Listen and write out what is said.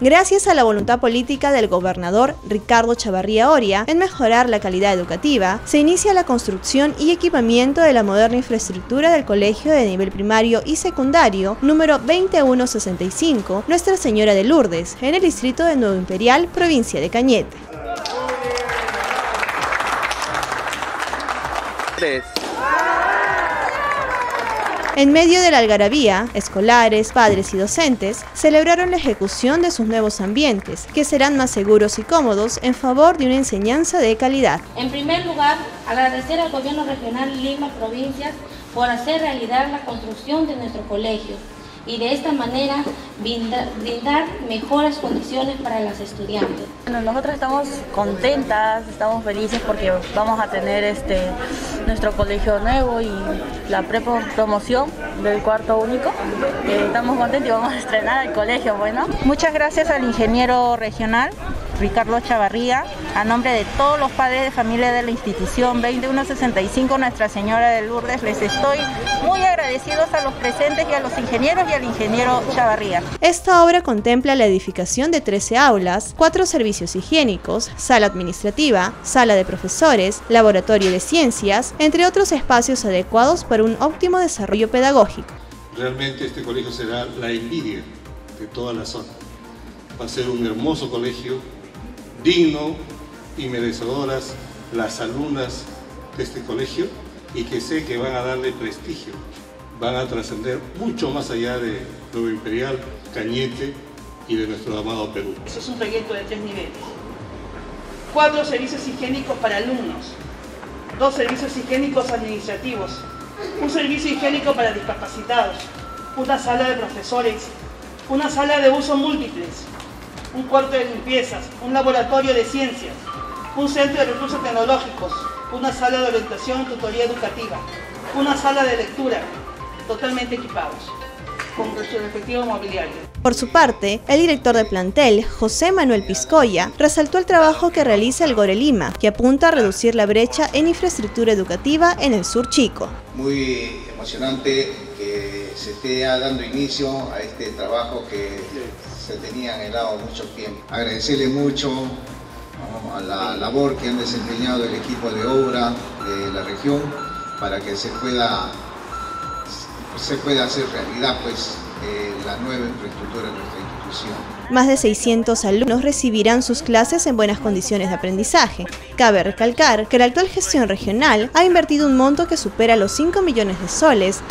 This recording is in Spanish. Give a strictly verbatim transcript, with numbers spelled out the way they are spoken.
gracias a la voluntad política del gobernador Ricardo Chavarría Oria en mejorar la calidad educativa, se inicia la construcción y equipamiento de la moderna infraestructura del colegio de nivel primario y secundario número veintiuno sesenta y cinco Nuestra Señora de Lourdes, en el distrito de Nuevo Imperial, provincia de Cañete. Tres. En medio de la algarabía, escolares, padres y docentes celebraron la ejecución de sus nuevos ambientes, que serán más seguros y cómodos en favor de una enseñanza de calidad. En primer lugar, agradecer al Gobierno Regional de Lima, provincias, por hacer realidad la construcción de nuestro colegio y de esta manera brindar, brindar mejores condiciones para las estudiantes. Bueno, nosotros estamos contentas, estamos felices porque vamos a tener este... nuestro colegio nuevo y la pre-promoción del cuarto único. Eh, estamos contentos y vamos a estrenar el colegio. Bueno, muchas gracias al ingeniero regional Ricardo Chavarría, a nombre de todos los padres de familia de la institución veintiuno sesenta y cinco Nuestra Señora de Lourdes, les estoy muy agradecidos a los presentes y a los ingenieros y al ingeniero Chavarría. Esta obra contempla la edificación de trece aulas, cuatro servicios higiénicos, sala administrativa, sala de profesores, laboratorio de ciencias, entre otros espacios adecuados para un óptimo desarrollo pedagógico. Realmente este colegio será la envidia de toda la zona. Va a ser un hermoso colegio, digno y merecedoras las alumnas de este colegio, y que sé que van a darle prestigio, van a trascender mucho más allá de Nuevo Imperial, Cañete y de nuestro amado Perú. Eso es un proyecto de tres niveles, cuatro servicios higiénicos para alumnos, dos servicios higiénicos administrativos, un servicio higiénico para discapacitados, una sala de profesores, una sala de uso múltiples, un cuarto de limpiezas, un laboratorio de ciencias, un centro de recursos tecnológicos, una sala de orientación y tutoría educativa, una sala de lectura, totalmente equipados, con su respectivo mobiliario. Por su parte, el director de plantel, José Manuel Pizcoya, resaltó el trabajo que realiza el Gorelima, que apunta a reducir la brecha en infraestructura educativa en el sur chico. Muy emocionante que se esté dando inicio a este trabajo que se tenía anhelado mucho tiempo. Agradecerle mucho a la labor que han desempeñado el equipo de obra de la región para que se pueda, se pueda hacer realidad pues, eh, la nueva infraestructura de nuestra institución. Más de seiscientos alumnos recibirán sus clases en buenas condiciones de aprendizaje. Cabe recalcar que la actual gestión regional ha invertido un monto que supera los cinco millones de soles